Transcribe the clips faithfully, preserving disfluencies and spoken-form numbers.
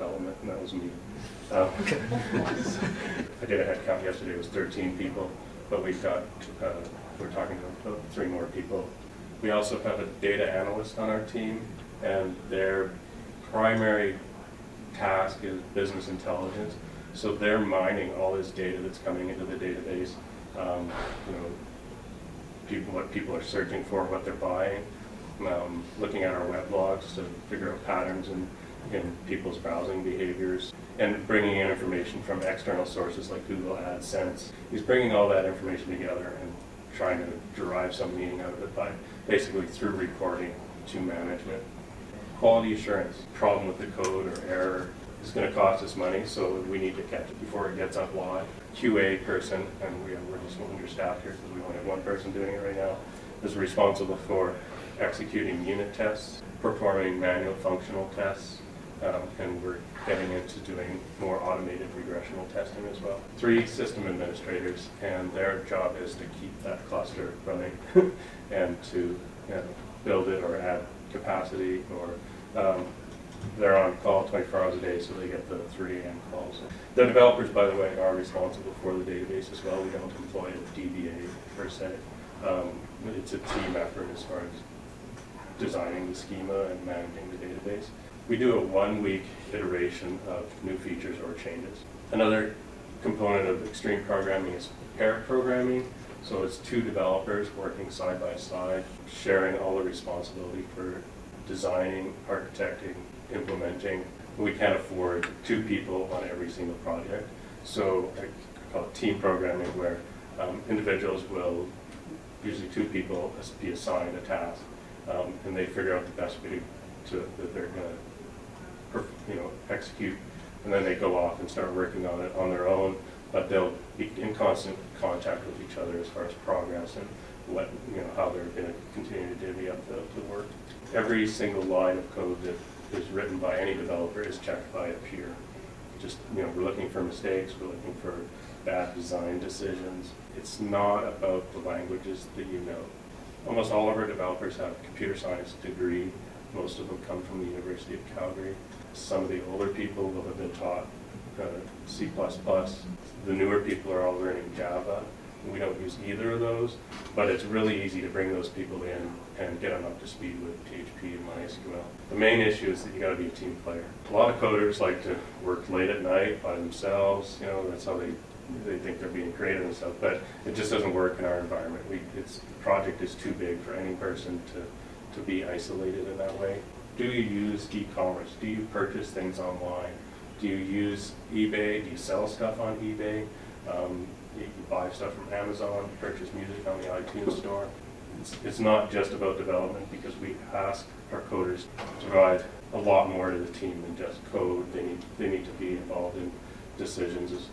development, and that was me. Uh, I did a head count yesterday, it was thirteen people, but we've got, uh, we're talking to three more people. We also have a data analyst on our team, and their primary task is business intelligence. So they're mining all this data that's coming into the database, um, you know, people, what people are searching for, what they're buying, um, looking at our web logs to figure out patterns in, in people's browsing behaviors, and bringing in information from external sources like Google AdSense. He's bringing all that information together and trying to derive some meaning out of it by basically through reporting to management. Quality assurance, problem with the code or error, it's going to cost us money, so we need to catch it before it gets up live. Q A person, and we, we're just understaffed here because we only have one person doing it right now, is responsible for executing unit tests, performing manual functional tests, um, and we're getting into doing more automated regressional testing as well. Three system administrators, and their job is to keep that cluster running and to you know, build it or add capacity or um, they're on call twenty-four hours a day, so they get the three A M calls. The developers, by the way, are responsible for the database as well. We don't employ a D B A per se. Um, it's a team effort as far as designing the schema and managing the database. We do a one-week iteration of new features or changes. Another component of extreme programming is pair programming. So it's two developers working side by side, sharing all the responsibility for designing, architecting, implementing. We can't afford two people on every single project, so I call it team programming, where um, individuals will, usually two people, be assigned a task, um, and they figure out the best way to, that they're going to, you know, execute, and then they go off and start working on it on their own. But they'll be in constant contact with each other as far as progress and what, you know, how they're going to continue to divvy up the, the work. Every single line of code that is written by any developer is checked by a peer. Just, you know, we're looking for mistakes, we're looking for bad design decisions. It's not about the languages that you know. Almost all of our developers have a computer science degree. Most of them come from the University of Calgary. Some of the older people will have been taught uh, C plus plus. The newer people are all learning Java. We don't use either of those, but it's really easy to bring those people in and get them up to speed with P H P and MySQL. The main issue is that you got to be a team player. A lot of coders like to work late at night by themselves. You know, that's how they they think they're being creative and stuff. But it just doesn't work in our environment. We, it's, the project is too big for any person to to be isolated in that way. Do you use e-commerce? Do you purchase things online? Do you use eBay? Do you sell stuff on eBay? Um, You can buy stuff from Amazon, purchase music on the iTunes store. It's, it's not just about development, because we ask our coders to provide a lot more to the team than just code. They need, they need to be involved in decisions as,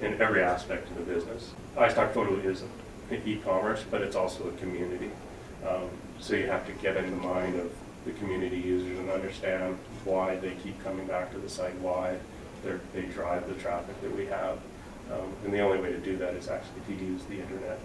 in every aspect of the business. iStockPhoto is e-commerce, but it's also a community. Um, so you have to get in the mind of the community users and understand why they keep coming back to the site, why they drive the traffic that we have. Um, and the only way to do that is actually to use the internet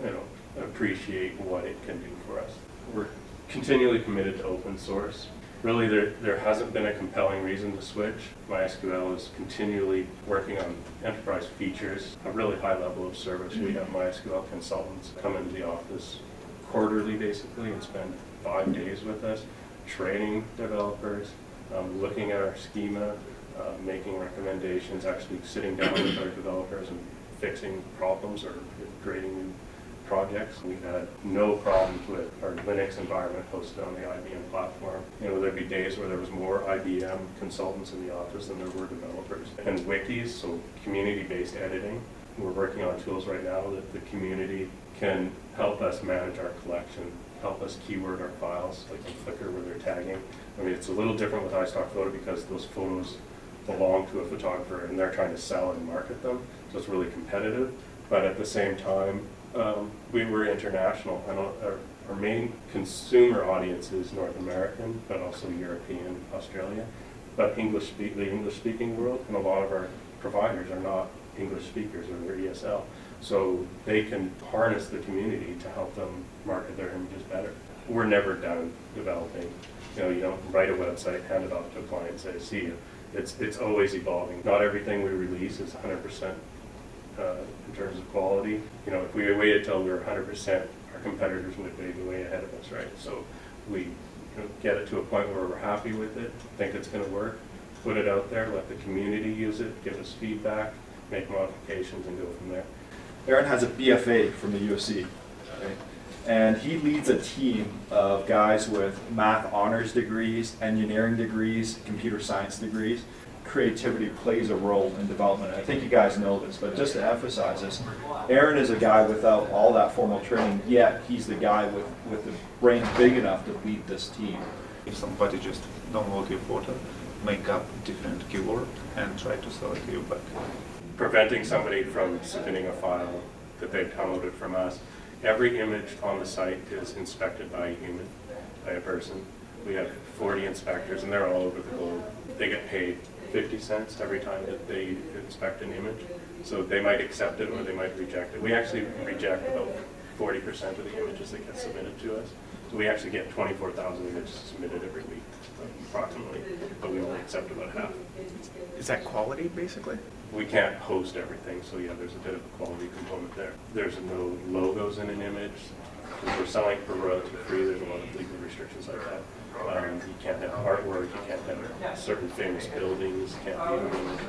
and, you know, appreciate what it can do for us. We're continually committed to open source. Really, there, there hasn't been a compelling reason to switch. MySQL is continually working on enterprise features, a really high level of service. We have MySQL consultants come into the office quarterly, basically, and spend five days with us, training developers, um, looking at our schema, Uh, making recommendations, actually sitting down with our developers and fixing problems or creating new projects. We've had no problems with our Linux environment hosted on the I B M platform. You know, there'd be days where there was more I B M consultants in the office than there were developers. And wikis, so community-based editing. We're working on tools right now that the community can help us manage our collection, help us keyword our files, like on Flickr where they're tagging. I mean, it's a little different with iStockPhoto because those photos belong to a photographer and they're trying to sell and market them, so it's really competitive. But at the same time, um, we were international, and our, our main consumer audience is North American, but also European, Australia, but English speak, the English-speaking world, and a lot of our providers are not English speakers or they're E S L, so they can harness the community to help them market their images better. we're never done developing. You know, you don't write a website, hand it off to a client, and say, see you. It's, it's always evolving. Not everything we release is one hundred percent uh, in terms of quality. You know, if we waited till we were one hundred percent, our competitors would be way ahead of us, right? So we you know, get it to a point where we're happy with it, think it's going to work, put it out there, let the community use it, give us feedback, make modifications, and go from there. Aaron has a B F A from the U of C, right? And he leads a team of guys with math honors degrees, engineering degrees, computer science degrees. Creativity plays a role in development. And I think you guys know this, but just to emphasize this, Aaron is a guy without all that formal training, yet he's the guy with, with the brain big enough to lead this team. If somebody just downloads your photo, make up different keyword and try to sell it to you back. Preventing somebody from submitting a file that they've downloaded from us. Every image on the site is inspected by a human, by a person. We have forty inspectors, and they're all over the globe. They get paid fifty cents every time that they inspect an image. So they might accept it or they might reject it. We actually reject about forty percent of the images that get submitted to us. So we actually get twenty-four thousand images submitted every week, approximately, but we only accept about half. Is that quality, basically? We can't host everything, so yeah, there's a bit of a quality component there. There's no logos in an image. If we're selling for royalty free, there's a lot of legal restrictions like that. Um, you can't have artwork, you can't have certain famous buildings, can't be moved.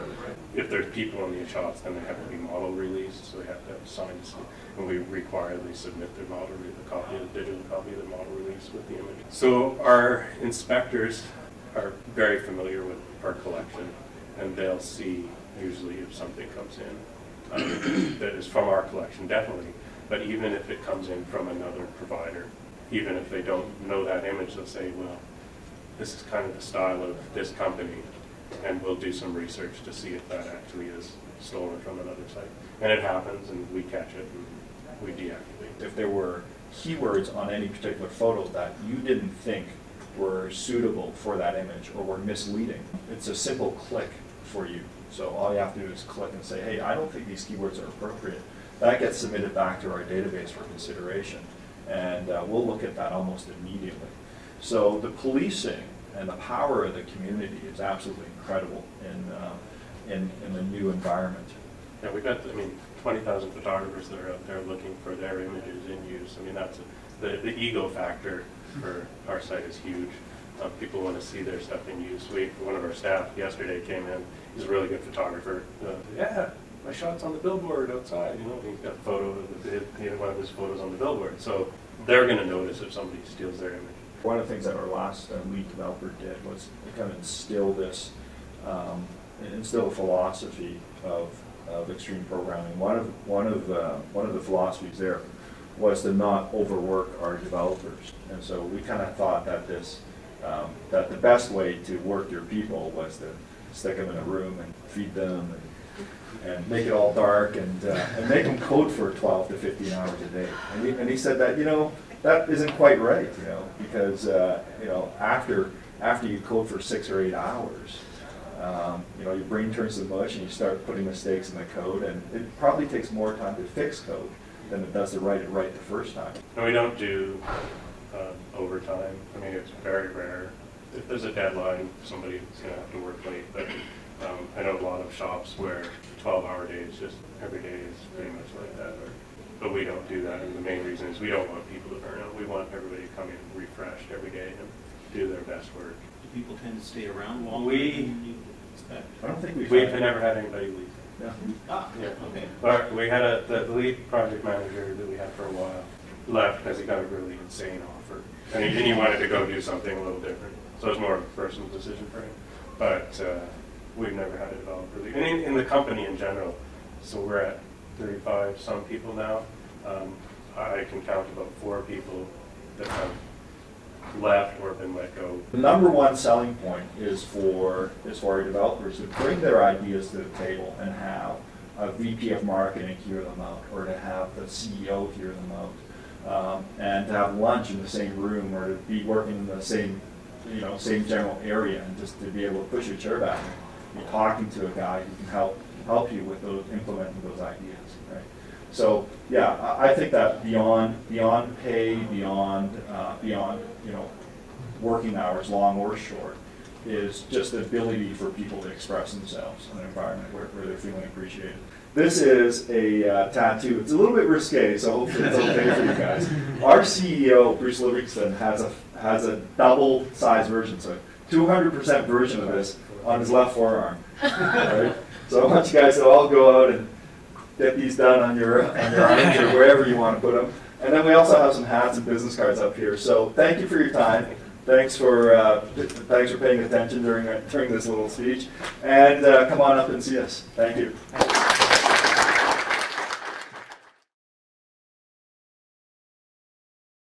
If there's people in the shops, then they have to be model released, so they have to have signs, and we require they submit their model, a copy, a digital copy of the model release with the image. So our inspectors are very familiar with our collection, and they'll see usually if something comes in um, that is from our collection, definitely. But even if it comes in from another provider, even if they don't know that image, they'll say, well, this is kind of the style of this company, and we'll do some research to see if that actually is stolen from another site. And it happens, and we catch it, and we deactivate. If there were keywords on any particular photo that you didn't think were suitable for that image or were misleading, it's a simple click for you. So all you have to do is click and say, hey, I don't think these keywords are appropriate. That gets submitted back to our database for consideration. And uh, we'll look at that almost immediately. So the policing and the power of the community is absolutely incredible in, uh, in, in the new environment. Yeah, we've got, I mean, twenty thousand photographers that are out there looking for their images in use. I mean, that's a, the, the ego factor for our site is huge. Uh, people want to see their stuff in use. We, one of our staff yesterday came in. He's a really good photographer. Uh, yeah, my shot's on the billboard outside. You know, he's got a photo of the, he had one of his photos on the billboard. So they're going to notice if somebody steals their image. One of the things that our last uh, lead developer did was kind of instill this, um, instill a philosophy of of extreme programming. One of one of uh, one of the philosophies there was to not overwork our developers. And so we kind of thought that this. Um, that the best way to work your people was to stick them in a room and feed them and, and make it all dark and, uh, and make them code for twelve to fifteen hours a day. And he, and he said that, you know, that isn't quite right, you know, because, uh, you know, after, after you code for six or eight hours, um, you know, your brain turns to mush and you start putting mistakes in the code, and it probably takes more time to fix code than it does to write it right the first time. No, we don't do Uh, overtime. I mean, it's very rare. If there's a deadline, somebody's going to have to work late. But um, I know a lot of shops where twelve-hour days, just every day is pretty much like that. Or, but we don't do that, and the main reason is we don't want people to burn out. We want everybody to come in refreshed every day and do their best work. Do people tend to stay around longer we, than you expect? I don't think we've, we've had never had anybody leave. No. Ah, yeah. Okay. But we had a, the lead project manager that we had for a while left because he got a really insane offer, and he, he wanted to go do something a little different. So it was more of a personal decision for him. But uh, we've never had a developer leave, and in, in the company in general. So we're at thirty-five some people now. Um, I can count about four people that have left or been let go. The number one selling point is for is for our developers to bring their ideas to the table and have a V P of marketing hear them out, or to have the C E O hear them out. Um, and to have lunch in the same room, or to be working in the same, you know, same general area, and just to be able to push your chair back and be talking to a guy who can help help you with those, implementing those ideas, right? So yeah, I, I think that beyond beyond pay, beyond uh, beyond you know working hours, long or short, is just the ability for people to express themselves in an environment where, where they're feeling appreciated. This is a uh, tattoo. It's a little bit risque, so hopefully it's okay for you guys. Our C E O, Bruce Livingston, has a has a double size version, so two hundred percent version of this on his left forearm. Right? So I want you guys to all go out and get these done on your on your arms or wherever you want to put them. And then we also have some hats and business cards up here. So thank you for your time. Thanks for uh, thanks for paying attention during during this little speech, and uh, come on up and see us. Thank you.